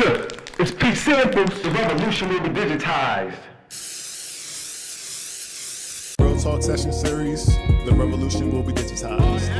took its peak samples, the revolution will be digitized. Real Talk Session Series, the revolution will be digitized.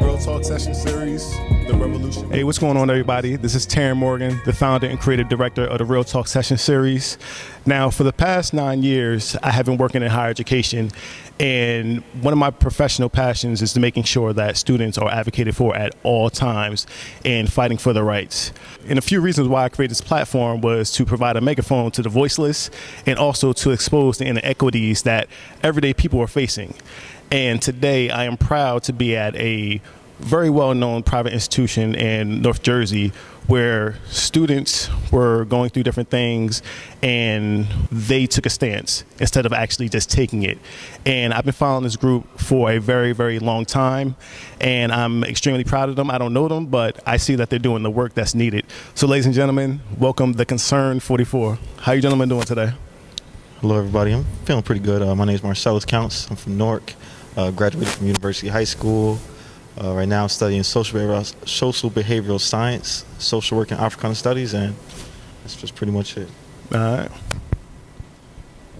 Real Talk Session Series, the revolution. Hey, what's going on, everybody? This is Taryn Morgan, the founder and creative director of the Real Talk Session Series. Now, for the past 9 years, I have been working in higher education, and one of my professional passions is to making sure that students are advocated for at all times and fighting for their rights. And a few reasons why I created this platform was to provide a megaphone to the voiceless and also to expose the inequities that everyday people are facing. And today, I am proud to be at a very well-known private institution in North Jersey where students were going through different things and they took a stance instead of actually just taking it. And I've been following this group for a very, very long time, and I'm extremely proud of them. I don't know them, but I see that they're doing the work that's needed. So ladies and gentlemen, welcome the Concerned 44. How you gentlemen doing today? Hello everybody, I'm feeling pretty good. My name is Marcellus Counts, I'm from Newark, graduated from University High School. Right now I'm studying social behavioral science, social work and Africana Studies, and that's just pretty much it. All right.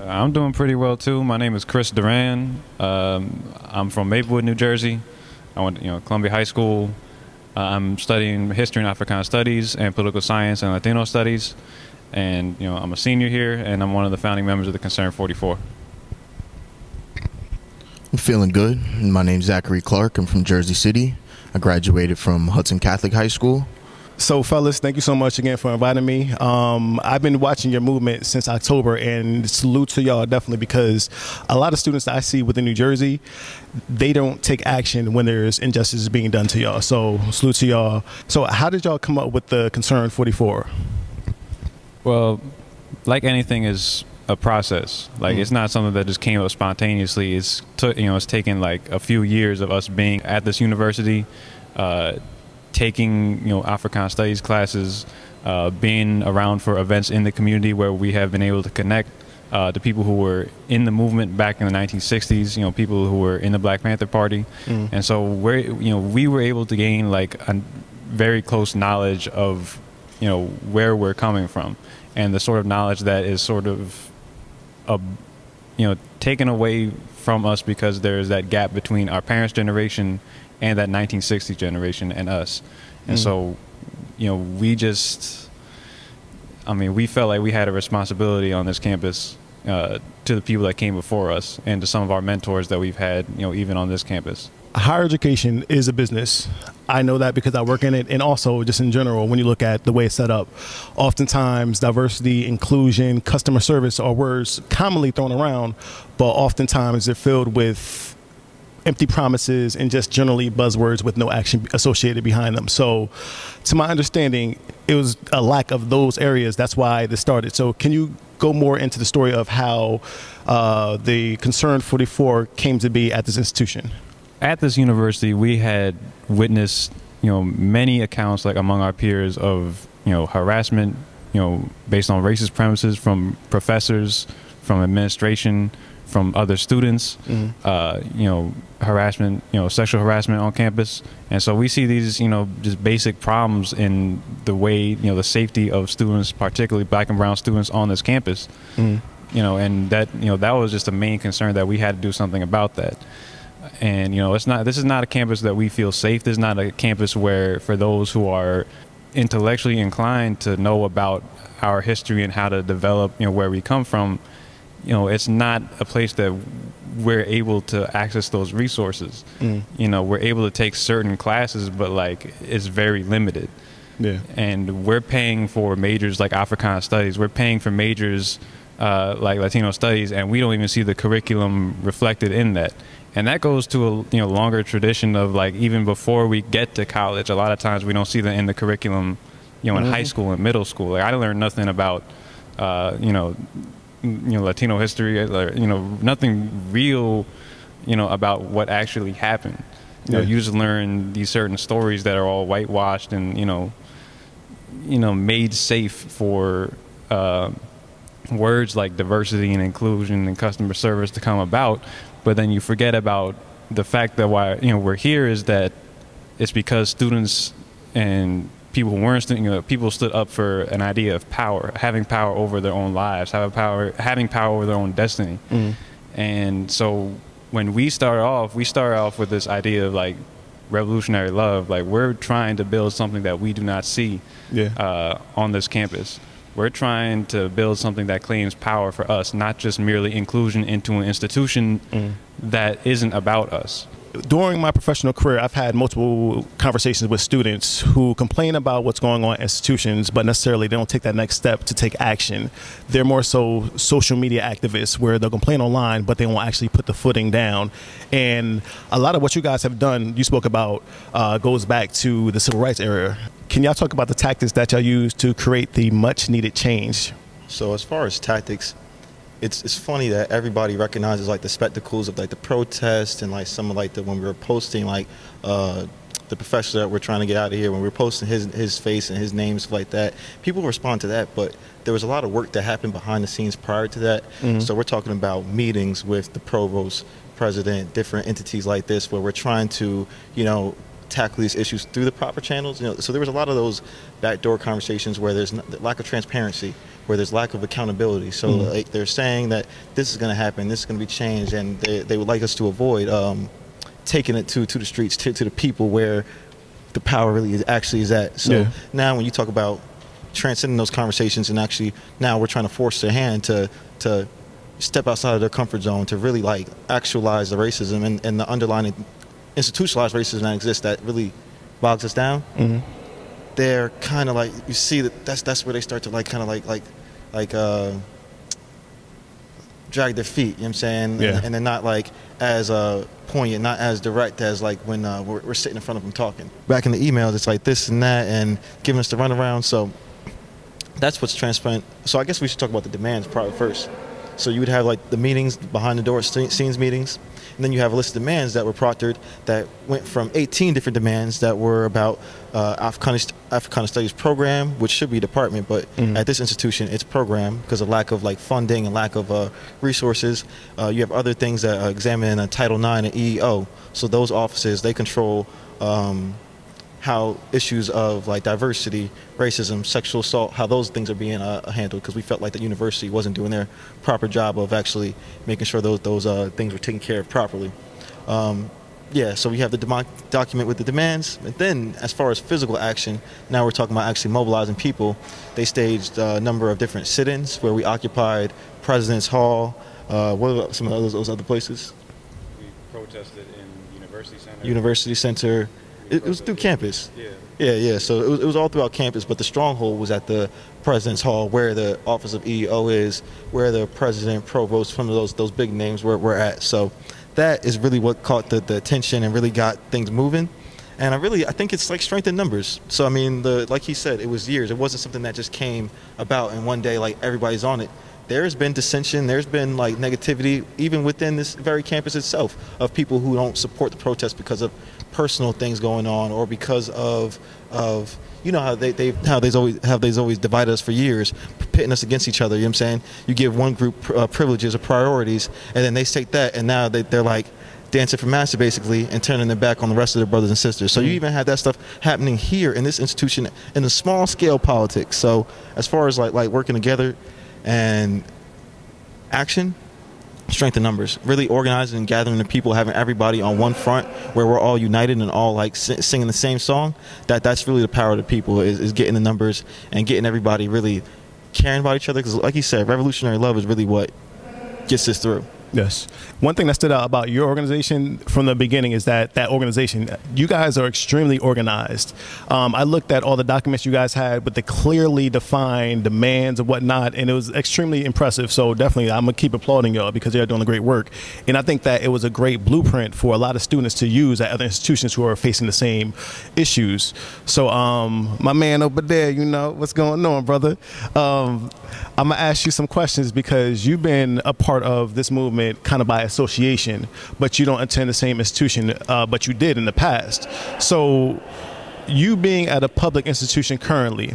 I'm doing pretty well too. My name is Chris Duran. I'm from Maplewood, New Jersey. I went to Columbia High School. I'm studying history and Africana Studies and political science and Latino studies. And I'm a senior here, and I'm one of the founding members of the Concerned 44. I'm feeling good. My name's Zachary Clark. I'm from Jersey City. I graduated from Hudson Catholic High School. So fellas, thank you so much again for inviting me. I've been watching your movement since October, and salute to y'all definitely, because a lot of students that I see within New Jersey, they don't take action when there's injustices being done to y'all. So salute to y'all. So how did y'all come up with the Concerned 44? Well, like anything is a process. Like it's not something that just came up spontaneously. It's it's taken like a few years of us being at this university, taking Africana Studies classes, being around for events in the community where we have been able to connect to people who were in the movement back in the 1960s. People who were in the Black Panther Party, and so we're we were able to gain like a very close knowledge of where we're coming from, and the sort of knowledge that is sort of taken away from us because there's that gap between our parents' generation and that 1960s generation and us. And so, we just, we felt like we had a responsibility on this campus to the people that came before us and to some of our mentors that we've had, even on this campus. Higher education is a business. I know that because I work in it, and also just in general, when you look at the way it's set up, oftentimes diversity, inclusion, customer service are words commonly thrown around, but oftentimes they're filled with empty promises and just generally buzzwords with no action associated behind them. So to my understanding, it was a lack of those areas. That's why this started. So can you go more into the story of how the Concerned 44 came to be at this institution? At this university, we had witnessed, many accounts like among our peers of, harassment, based on racist premises from professors, from administration, from other students, harassment, sexual harassment on campus. And so we see these, just basic problems in the way, the safety of students, particularly black and brown students on this campus, and that, that was just the main concern that we had to do something about that. And it's not. This is not a campus that we feel safe. This is not a campus where, for those who are intellectually inclined to know about our history and how to develop, where we come from, it's not a place that we're able to access those resources. We're able to take certain classes, but like it's very limited. Yeah. And we're paying for majors like Africana Studies. We're paying for majors like Latino Studies, and we don't even see the curriculum reflected in that. And that goes to a longer tradition of like even before we get to college, a lot of times we don't see that in the curriculum, in high school and middle school. Like I learned nothing about, Latino history, or, nothing real, about what actually happened. You just learn these certain stories that are all whitewashed and made safe for words like diversity and inclusion and customer service to come about. But then you forget about the fact that why we're here is that it's because students and people weren't, people stood up for an idea of power, having power over their own lives, having power over their own destiny. And so when we start off with this idea of like revolutionary love, like we're trying to build something that we do not see on this campus. We're trying to build something that claims power for us, not just merely inclusion into an institution that isn't about us. During my professional career, I've had multiple conversations with students who complain about what's going on in institutions, but necessarily they don't take that next step to take action. They're more so social media activists where they'll complain online, but they won't actually put the footing down. And a lot of what you guys have done, you spoke about, goes back to the civil rights era. Can y'all talk about the tactics that y'all use to create the much needed change? So as far as tactics, it's funny that everybody recognizes like the spectacles of like the protests and like some of like the when we were posting like the professor that we're trying to get out of here, when we were posting his face and his names like that, people respond to that, but there was a lot of work that happened behind the scenes prior to that. So we're talking about meetings with the provost, president, different entities like this where we're trying to, you know, tackle these issues through the proper channels, you know. So there was a lot of those backdoor conversations where there's the lack of transparency, where there's lack of accountability. So like they're saying that this is going to happen, this is going to be changed, and they would like us to avoid taking it to the streets, to the people where the power really is, actually is at. So now when you talk about transcending those conversations and actually now we're trying to force their hand to step outside of their comfort zone to really like actualize the racism and the underlying institutionalized racism that exists that really bogs us down. They're kind of like, you see that that's where they start to like kind of like drag their feet, you know what I'm saying? And they're not like as poignant, not as direct as like when we're sitting in front of them talking. Back in the emails, it's like this and that and giving us the runaround. So that's what's transparent. So I guess we should talk about the demands probably first. So you would have like the meetings, behind the door scenes meetings, and then you have a list of demands that were proctored that went from 18 different demands that were about Africana Studies program, which should be department, but at this institution it's program because of lack of like funding and lack of resources. You have other things that are examined in Title IX and EEO. So those offices, they control how issues of like diversity, racism, sexual assault, how those things are being handled, because we felt like the university wasn't doing their proper job of actually making sure those things were taken care of properly. So we have the document with the demands, and then as far as physical action, now we're talking about actually mobilizing people. They staged a number of different sit-ins where we occupied President's Hall. What about some of those other places? We protested in University Center. It was through campus. Yeah. So it was all throughout campus, but the stronghold was at the President's Hall, where the office of EEO is, where the president, provost, some of those big names were at. So that is really what caught the attention and really got things moving. And I think it's like strength in numbers. So I mean, like he said, it was years. It wasn't something that just came about and one day like everybody's on it. There's been dissension, there's been like negativity, even within this very campus itself, of people who don't support the protest because of personal things going on, or because of you know, how they've always divided us for years, pitting us against each other. You know what I'm saying? You give one group privileges or priorities, and then they take that, and now they're like dancing for master, basically, and turning their back on the rest of their brothers and sisters. So you even had that stuff happening here in this institution in the small scale politics. So as far as like working together and action, strength in numbers, really organizing and gathering the people, having everybody on one front where we're all united and all like singing the same song, that's really the power of the people, is getting the numbers and getting everybody really caring about each other, because like you said, revolutionary love is really what gets us through. Yes. One thing that stood out about your organization from the beginning is that organization, you guys are extremely organized. I looked at all the documents you guys had with the clearly defined demands and whatnot, and it was extremely impressive. So definitely, I'm going to keep applauding y'all because you're doing great work. And I think that it was a great blueprint for a lot of students to use at other institutions who are facing the same issues. So my man over there, you know, what's going on, brother? I'm going to ask you some questions because you've been a part of this movement kind of by association, but you don't attend the same institution, but you did in the past. So you being at a public institution currently,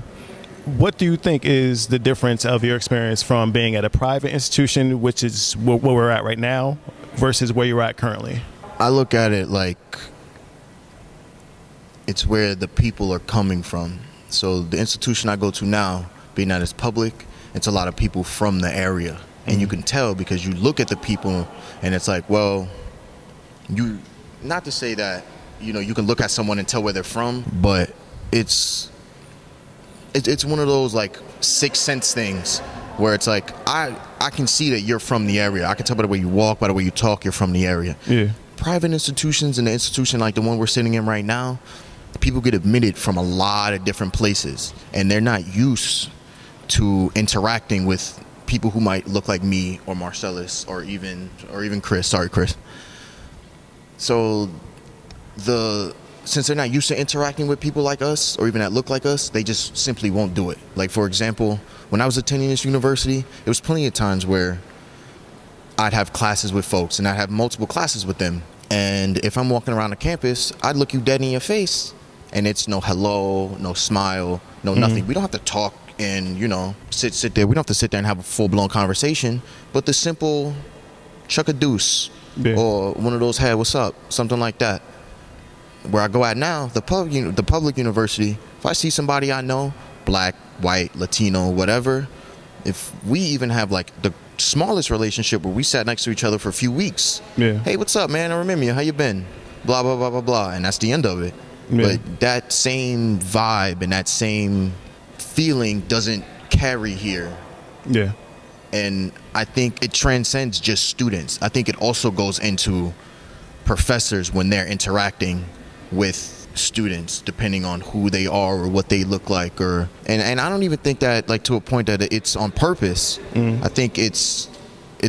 what do you think is the difference of your experience from being at a private institution, which is where we're at right now, versus where you're at currently? I look at it like it's where the people are coming from. So the institution I go to now, being that it's public, it's a lot of people from the area. And you can tell because you look at the people and it's like, well, you, not to say that, you know, you can look at someone and tell where they're from, but it's one of those like sixth sense things where it's like, I can see that you're from the area. I can tell by the way you walk, by the way you talk, you're from the area. Yeah. Private institutions and the institution like the one we're sitting in right now, people get admitted from a lot of different places and they're not used to interacting with people who might look like me or Marcellus or even Chris. Sorry, Chris. So since they're not used to interacting with people like us or even that look like us, they just simply won't do it. Like, for example, when I was attending this university, it was plenty of times where I'd have classes with folks and I'd have multiple classes with them. And if I'm walking around the campus, I'd look you dead in your face and it's no hello, no smile, no nothing. We don't have to talk and, you know, sit there. We don't have to sit there and have a full-blown conversation, but the simple chuck a deuce or one of those, hey, what's up, something like that. Where I go at now, the public university, if I see somebody I know, black, white, Latino, whatever, if we even have like the smallest relationship where we sat next to each other for a few weeks, hey, what's up, man, I remember you, how you been, blah blah blah blah blah, and that's the end of it. But that same vibe and that same feeling doesn't carry here. And I think it transcends just students. I think it also goes into professors when they're interacting with students, depending on who they are or what they look like, or and I don't even think that, like, to a point that it's on purpose. I think it's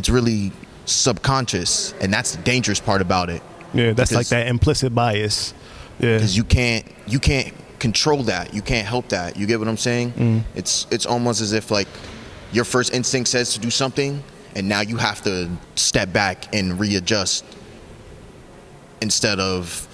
really subconscious, and that's the dangerous part about it. That's because, like, that implicit bias. Because you can't control that. You can't help that. You get what I'm saying? It's almost as if like your first instinct says to do something, and now you have to step back and readjust, instead of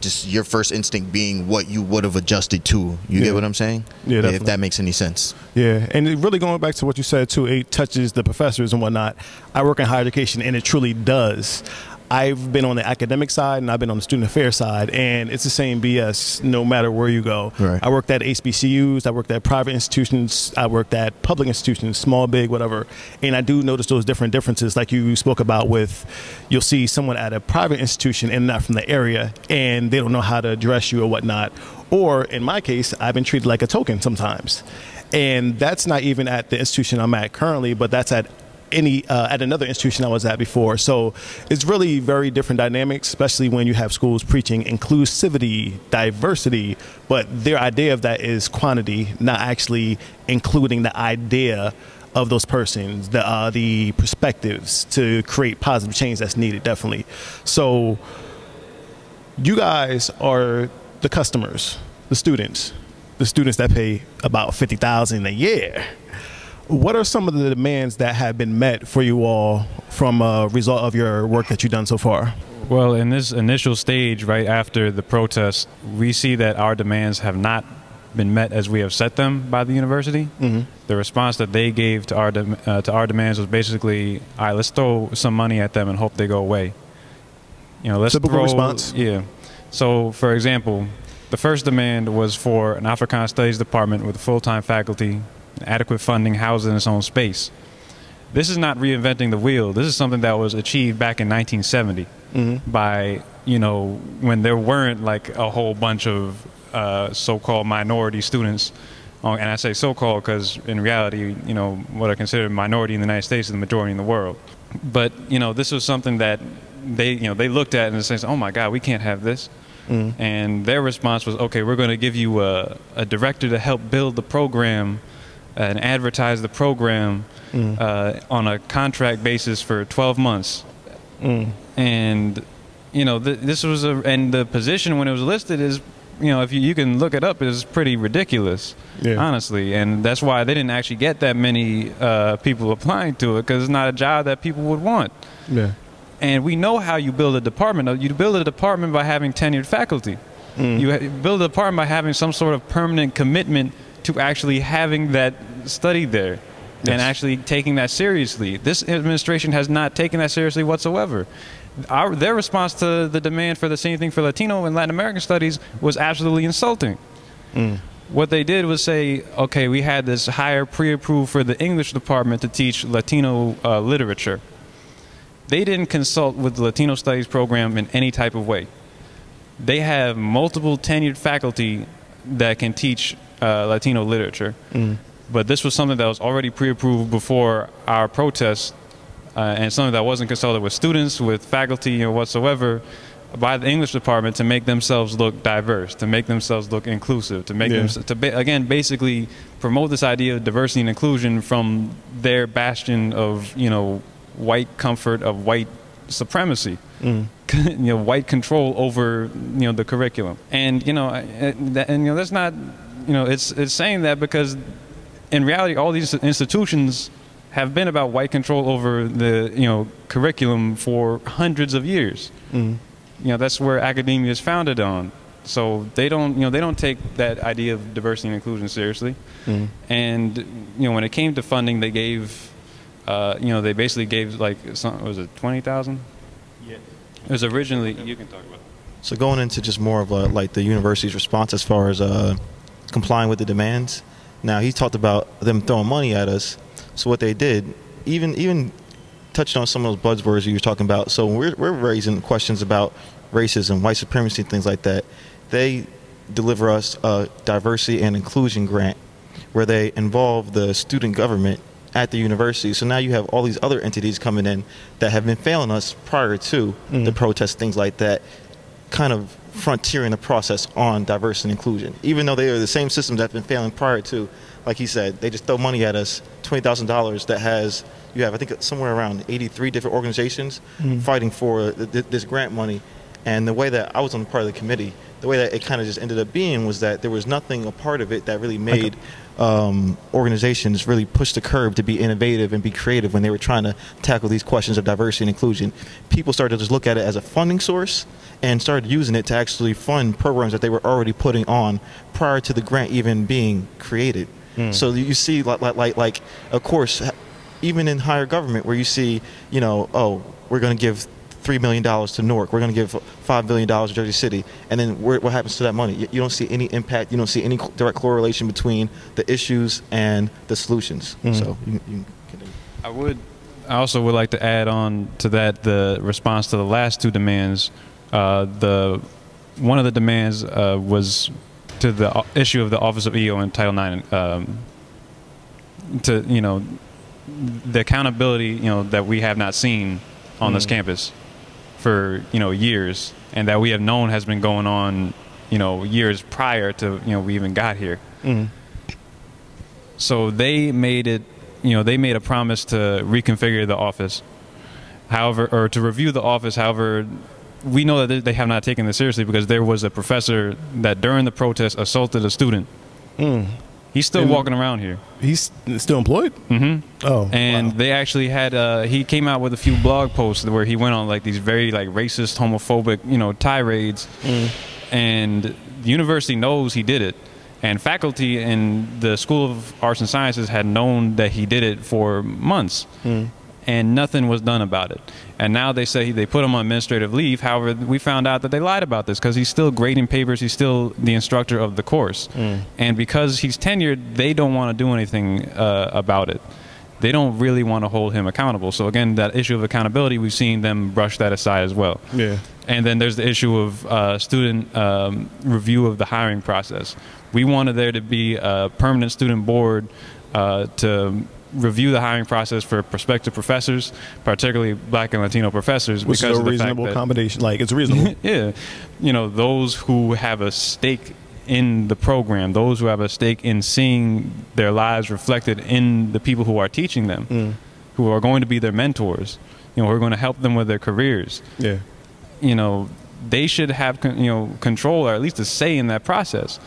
just your first instinct being what you would have adjusted to. You get what I'm saying? Definitely. If that makes any sense. And it really, going back to what you said too, it touches the professors and whatnot. I work in higher education and it truly does. I've been on the academic side and I've been on the student affairs side, and it's the same BS no matter where you go. I worked at HBCUs, I worked at private institutions, I worked at public institutions, small, big, whatever, and I do notice those different differences like you spoke about. With, you'll see someone at a private institution and not from the area, and they don't know how to address you or whatnot. Or in my case, I've been treated like a token sometimes, and that's not even at the institution I'm at currently, but that's at another institution I was at before. So it's really very different dynamics, especially when you have schools preaching inclusivity, diversity, but their idea of that is quantity, not actually including the idea of those persons, the perspectives to create positive change that's needed, definitely. So you guys are the customers, the students that pay about $50,000 a year. What are some of the demands that have been met for you all from a result of your work that you've done so far? Well, in this initial stage, right after the protest, we see that our demands have not been met as we have set them by the university. The response that they gave to our demands was basically, all right, let's throw some money at them and hope they go away. You know, let's typical response. So, for example, the first demand was for an Africana Studies department with full-time faculty, adequate funding, housed in its own space. This is not reinventing the wheel. This is something that was achieved back in 1970 by, you know, when there weren't like a whole bunch of so-called minority students. And I say so-called because in reality, you know, what are considered minority in the United States is the majority in the world. But, you know, this was something that they, you know, they looked at in the sense, oh my God, we can't have this. And their response was, okay, we're going to give you a director to help build the program and advertise the program on a contract basis for 12 months. And, you know, this was and the position when it was listed is, you know, if you can look it up, is pretty ridiculous, honestly. And that's why they didn't actually get that many people applying to it, because it's not a job that people would want. And we know how you build a department. You build a department by having tenured faculty. You build a department by having some sort of permanent commitment to actually having that study there and actually taking that seriously. This administration has not taken that seriously whatsoever. their response to the demand for the same thing for Latino and Latin American studies was absolutely insulting. Mm. What they did was say, okay, we had this hire pre-approved for the English department to teach Latino literature. They didn't consult with the Latino studies program in any type of way. They have multiple tenured faculty that can teach Latino literature. Mm. But this was something that was already pre-approved before our protest, and something that wasn't consulted with students, with faculty, or whatsoever by the English department to make themselves look diverse, to make themselves look inclusive, to make them, again, basically promote this idea of diversity and inclusion from their bastion of, you know, white comfort, of white supremacy, you know, white control over, you know, the curriculum. And, you know, that's not, you know, it's saying that because in reality, all these institutions have been about white control over the, you know, curriculum for hundreds of years. You know, that's where academia is founded on. So they don't, you know, they don't take that idea of diversity and inclusion seriously. And, you know, when it came to funding, they gave, you know, they basically gave like, was it 20,000? Yeah. It was originally, you can talk about it. So going into just more of a, like the university's response as far as complying with the demands. Now he talked about them throwing money at us. So what they did, even touched on some of those buzzwords you were talking about. So when we're raising questions about racism, white supremacy, things like that, they deliver us a diversity and inclusion grant where they involve the student government at the university. So now you have all these other entities coming in that have been failing us prior to the protests, things like that, kind of frontiering the process on diversity and inclusion, even though they are the same systems that have been failing prior to. Like he said, they just throw money at us, $20,000 that has, you have, I think, somewhere around 83 different organizations fighting for this grant money. And the way that I was on the part of the committee, the way that it kind of just ended up being was that there was nothing a part of it that really made organizations really push the curb to be innovative and be creative when they were trying to tackle these questions of diversity and inclusion. People started to just look at it as a funding source and started using it to actually fund programs that they were already putting on prior to the grant even being created. So you see, like, of course, even in higher government where you see, you know, oh, we're going to give $3 million to Newark, we're going to give $5 billion to Jersey City, and then what happens to that money? You don't see any impact, you don't see any direct correlation between the issues and the solutions. So you continue. I also would like to add on to that the response to the last two demands. One of the demands was to the issue of the Office of EEO and Title IX, to, you know, the accountability, you know, that we have not seen on this campus for, you know, years, and that we have known has been going on, you know, years prior to, you know, we even got here. So they made it, you know, they made a promise to reconfigure the office, however, or to review the office, however. We know that they have not taken this seriously because there was a professor that during the protest assaulted a student. He's still walking around here. He's still employed? Oh, and wow. They actually had, he came out with a few blog posts where he went on like these very like racist, homophobic, you know, tirades. And the university knows he did it. And faculty in the School of Arts and Sciences had known that he did it for months. And nothing was done about it. And now they say they put him on administrative leave. However, we found out that they lied about this because he's still grading papers. He's still the instructor of the course. And because he's tenured, they don't want to do anything about it. They don't really want to hold him accountable. So again, that issue of accountability, we've seen them brush that aside as well. And then there's the issue of student review of the hiring process. We wanted there to be a permanent student board to review the hiring process for prospective professors, particularly Black and Latino professors, which is a reasonable accommodation. Like, it's reasonable. You know, those who have a stake in the program, those who have a stake in seeing their lives reflected in the people who are teaching them, who are going to be their mentors, you know, who are going to help them with their careers. You know, they should have control or at least a say in that process.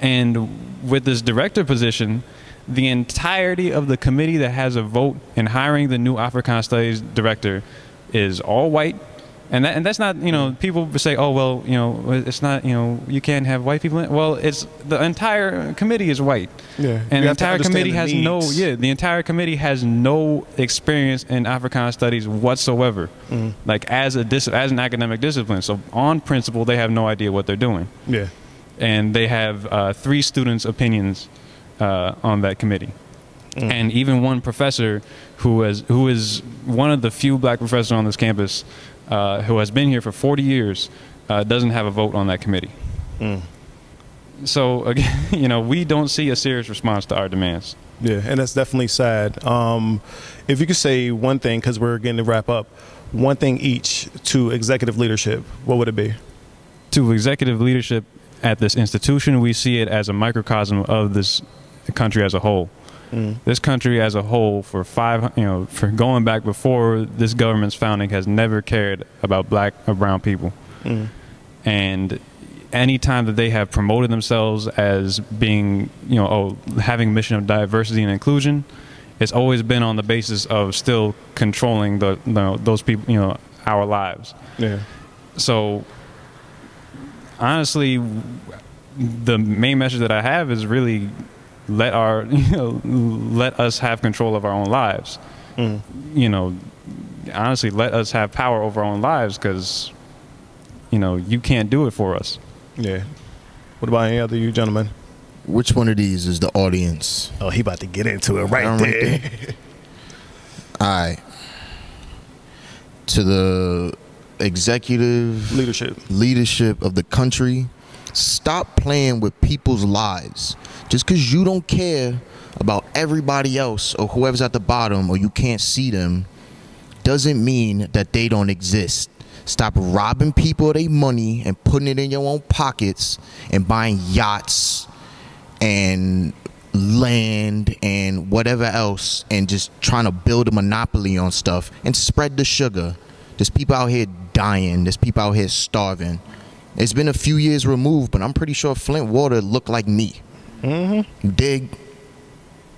And with this director position, the entirety of the committee that has a vote in hiring the new Africana Studies director is all white, And that's not, you know, people say, oh, well, you know, it's not, you know, you can't have white people in. Well, it's the entire committee is white. Yeah. And the entire committee has no experience in Africana Studies whatsoever. Mm. Like as an academic discipline. So on principle, they have no idea what they're doing. Yeah. And they have 3 students' opinions on that committee. Mm. And even one professor who is one of the few black professors on this campus who has been here for 40 years doesn't have a vote on that committee. Mm. So again, you know, we don't see a serious response to our demands. Yeah, and that's definitely sad. If you could say one thing, because we're getting to wrap up, one thing each to executive leadership, what would it be? To executive leadership at this institution, we see it as a microcosm of this country as a whole. Mm. This country as a whole, for going back before this government's founding, has never cared about black or brown people. Mm. And any time that they have promoted themselves as being, you know, having a mission of diversity and inclusion, it's always been on the basis of still controlling the those people, you know, our lives. Yeah. So honestly, the main message that I have is really, let us have control of our own lives. Mm. You know, honestly, let us have power over our own lives, because, you know, you can't do it for us. Yeah. What about any other you gentlemen? Which one of these is the audience? Oh, he about to get into it right there. Right there. All right. To the executive leadership of the country, stop playing with people's lives. Just because you don't care about everybody else or whoever's at the bottom or you can't see them doesn't mean that they don't exist. Stop robbing people of their money and putting it in your own pockets and buying yachts and land and whatever else and just trying to build a monopoly on stuff and spread the sugar. There's people out here dying. There's people out here starving. It's been a few years removed, but I'm pretty sure Flint water looked like me. Mm-hmm. Dig.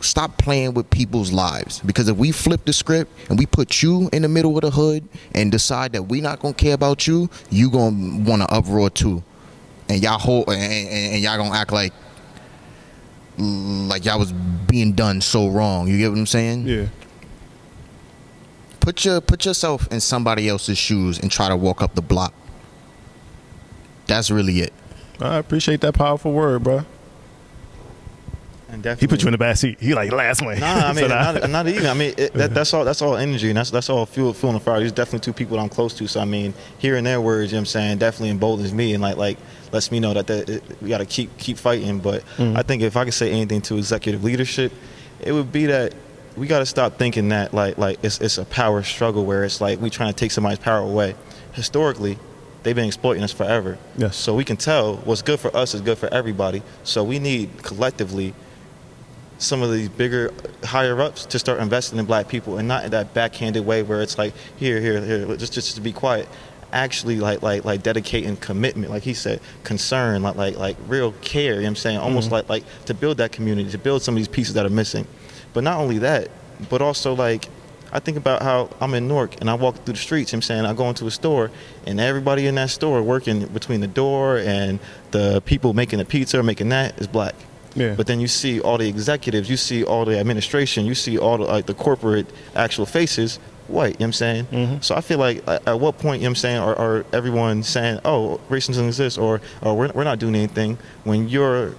Stop playing with people's lives, because if we flip the script and we put you in the middle of the hood and decide that we're not gonna care about you, you gonna want to uproar too, and y'all y'all gonna act like y'all was being done so wrong. You get what I'm saying? Yeah. Put yourself in somebody else's shoes and try to walk up the block. That's really it. I appreciate that powerful word, bro. And definitely, he put you in the back seat. He like last one. Nah, I mean, so not even. I mean, that's all energy, and that's all fuel and fire. There's definitely 2 people that I'm close to, so I mean, hearing their words, you know what I'm saying, definitely emboldens me and like lets me know that we got to keep fighting. But I think if I could say anything to executive leadership, it would be that we got to stop thinking that like it's a power struggle where it's like we trying to take somebody's power away. Historically, they've been exploiting us forever. Yes. So we can tell what's good for us is good for everybody. So we need collectively some of these bigger, higher ups to start investing in black people, and not in that backhanded way where it's like, here, just to be quiet. Actually, like dedicating commitment, like he said, concern, like real care. You know what I'm saying? Almost like to build that community, to build some of these pieces that are missing. But not only that, but also like, I think about how I'm in Newark and I walk through the streets, you know what I'm saying, I go into a store and everybody in that store working between the door and the people making the pizza or making that is black. Yeah. But then you see all the executives, you see all the administration, you see all the, like, the corporate actual faces, white, you know what I'm saying? Mm-hmm. So I feel like at what point, you know what I'm saying, are everyone saying, oh, racism exists, or we're not doing anything, when you're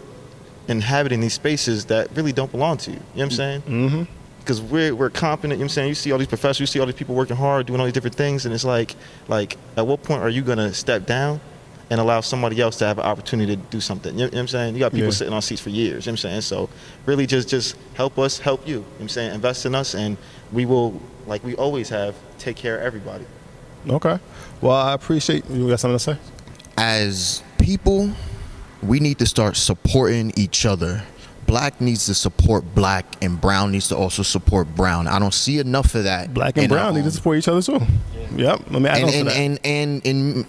inhabiting these spaces that really don't belong to you, you know what I'm saying? Mm-hmm. Because we're competent, you know what I'm saying? You see all these professors, you see all these people working hard, doing all these different things, and it's like at what point are you going to step down and allow somebody else to have an opportunity to do something? You know what I'm saying? You got people sitting on seats for years, you know what I'm saying? So really just help us, help you, you know what I'm saying? Invest in us, and we will, like we always have, take care of everybody. Okay. Well, I appreciate you. You got something to say? As people, we need to start supporting each other. Black needs to support black, and brown needs to also support brown. I don't see enough of that. Black and brown need to support each other too. Yeah. Yep. I mean, and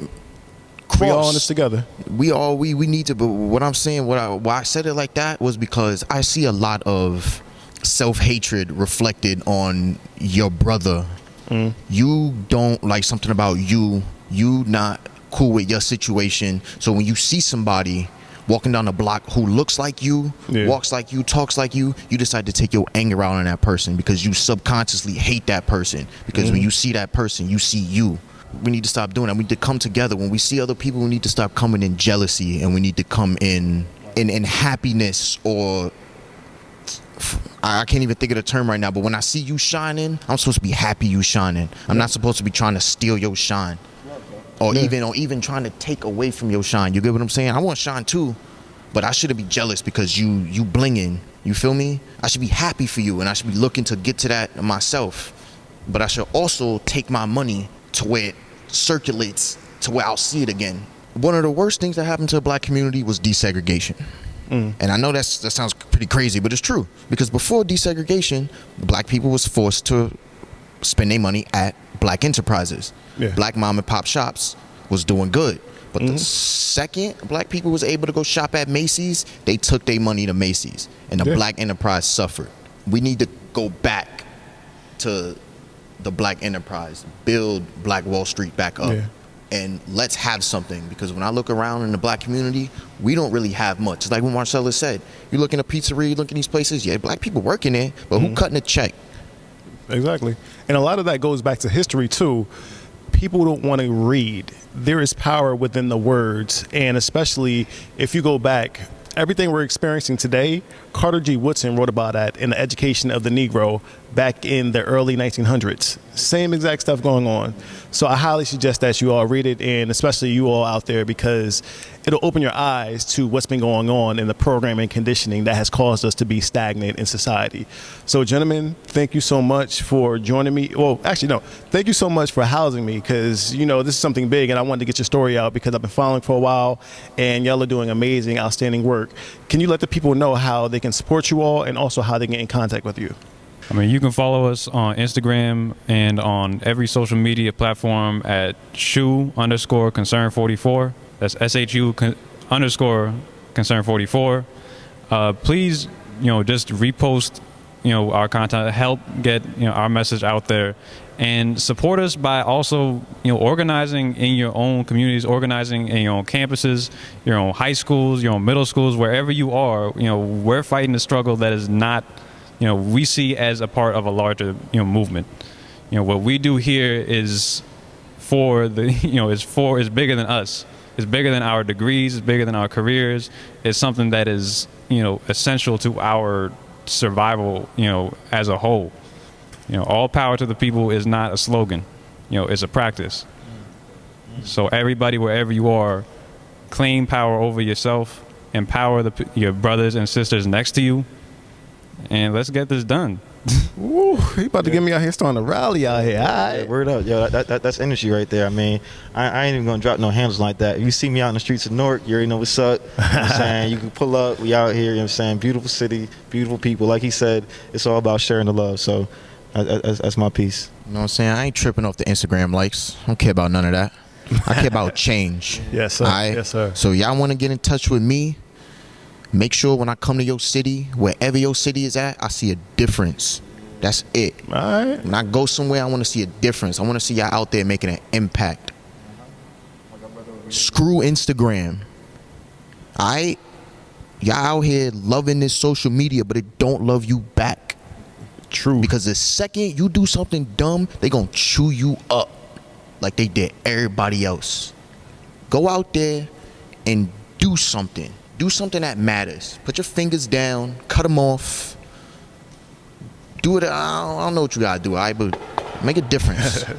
cross. We all in this together. We need to. But what I'm saying, why I said it like that was because I see a lot of self-hatred reflected on your brother. Mm. You don't like something about you you not cool with your situation. So when you see somebody walking down the block who looks like you, walks like you, talks like you, you decide to take your anger out on that person because you subconsciously hate that person. Because when you see that person, you see you. We need to stop doing that. We need to come together. When we see other people, we need to stop coming in jealousy, and we need to come in happiness, or I can't even think of the term right now, but when I see you shining, I'm supposed to be happy you shining. I'm not supposed to be trying to steal your shine. Or even trying to take away from your shine. You get what I'm saying? I want shine too, but I shouldn't be jealous because you blinging. You feel me? I should be happy for you, and I should be looking to get to that myself. But I should also take my money to where it circulates, to where I'll see it again. One of the worst things that happened to the black community was desegregation. And I know that sounds pretty crazy, but it's true. Because before desegregation, black people was forced to spend their money at black enterprises. Black mom and pop shops was doing good. But the second black people was able to go shop at Macy's, they took their money to Macy's. And the black enterprise suffered. We need to go back to the black enterprise, build Black Wall Street back up. And let's have something, because when I look around in the black community, we don't really have much. It's like what Marcellus said. You look in a pizzeria, you look in these places, yeah, black people working there, but who cutting a check? Exactly. And a lot of that goes back to history too. People don't want to read. There is power within the words, and especially if you go back, everything we're experiencing today, Carter G. Woodson wrote about that in The Education of the Negro back in the early 1900s. Same exact stuff going on. So I highly suggest that you all read it, and especially you all out there, because it'll open your eyes to what's been going on in the programming and conditioning that has caused us to be stagnant in society. So gentlemen, thank you so much for joining me. Well, actually, no, thank you so much for housing me, because, you know, this is something big, and I wanted to get your story out because I've been following for a while, and y'all are doing amazing, outstanding work. Can you let the people know how they can support you all, and also how they can get in contact with you? I mean, you can follow us on Instagram and on every social media platform at @shu_concern44. That's SHU_concern44. Please, you know, just repost, you know, our content, help get, you know, our message out there, and support us by also, you know, organizing in your own communities, organizing in your own campuses, your own high schools, your own middle schools, wherever you are. You know, we're fighting a struggle that is not, you know, we see as a part of a larger, you know, movement. You know, what we do here is for the, you know, is bigger than us. It's bigger than our degrees, it's bigger than our careers. It's something that is, you know, essential to our survival, you know, as a whole. You know, all power to the people is not a slogan. You know, it's a practice. So everybody, wherever you are, claim power over yourself, empower your brothers and sisters next to you, and let's get this done. Woo, he about to get me out here starting to rally out here. Yeah, word up, yo, that's energy right there. I mean, I ain't even gonna drop no handles like that. If you see me out in the streets of Newark, you already know what's up. You know what I'm saying? You can pull up, we out here, you know what I'm saying? Beautiful city, beautiful people. Like he said, it's all about sharing the love, so that's my piece. You know what I'm saying? I ain't tripping off the Instagram likes. I don't care about none of that. I care about change. Yes, sir. All right? Yes, sir. So y'all wanna get in touch with me? Make sure when I come to your city, wherever your city is at, I see a difference. That's it. All right. When I go somewhere, I want to see a difference. I want to see y'all out there making an impact. Screw Instagram. All right? Y'all out here loving this social media, but it don't love you back. True. Because the second you do something dumb, they going to chew you up like they did everybody else. Go out there and do something. Do something that matters. Put your fingers down, cut them off. Do it. I don't know what you gotta do, all right, but make a difference. All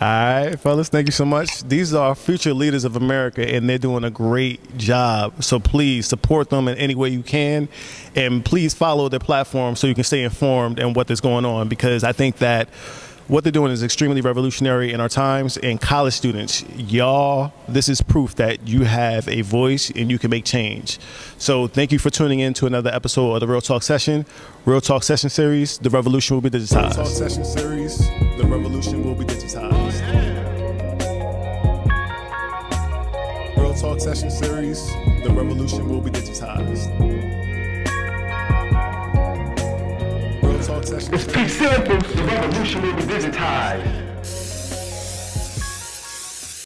right, fellas, thank you so much. These are future leaders of America, and they're doing a great job. So please support them in any way you can, and please follow their platform so you can stay informed and what is going on, because I think that what they're doing is extremely revolutionary in our times. And college students, y'all, this is proof that you have a voice and you can make change. So thank you for tuning in to another episode of the Real Talk Session. Real Talk Session series, the revolution will be digitized. Real Talk Session series, the revolution will be digitized. Real Talk Session series, the revolution will be digitized. It's too simple. The revolution will be digitized.